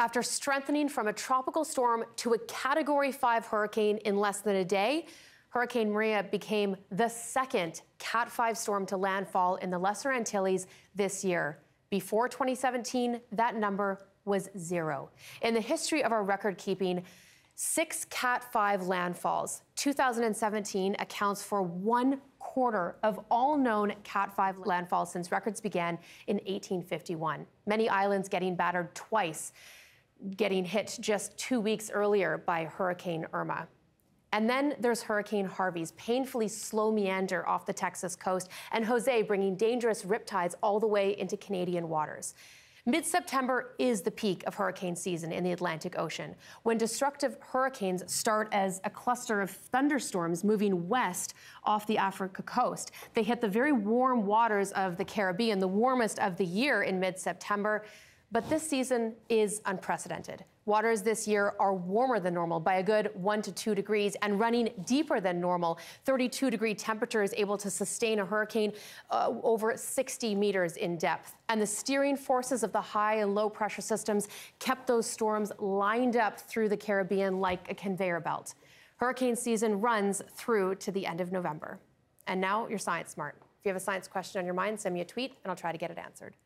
After strengthening from a tropical storm to a Category 5 hurricane in less than a day, Hurricane Maria became the second Cat 5 storm to landfall in the Lesser Antilles this year. Before 2017, that number was zero. In the history of our record-keeping, 6 Cat 5 landfalls. 2017 accounts for 1/4 of all known Cat 5 landfalls since records began in 1851. Many islands getting battered twice, getting hit just 2 weeks earlier by Hurricane Irma. And then there's Hurricane Harvey's painfully slow meander off the Texas coast, and Jose bringing dangerous riptides all the way into Canadian waters. Mid-September is the peak of hurricane season in the Atlantic Ocean, when destructive hurricanes start as a cluster of thunderstorms moving west off the Africa coast. They hit the very warm waters of the Caribbean, the warmest of the year in mid-September. But this season is unprecedented. Waters this year are warmer than normal by a good 1 to 2 degrees and running deeper than normal. 32-degree temperatures able to sustain a hurricane over 60 meters in depth. And the steering forces of the high and low pressure systems kept those storms lined up through the Caribbean like a conveyor belt. Hurricane season runs through to the end of November. And now you're Science Smart. If you have a science question on your mind, send me a tweet and I'll try to get it answered.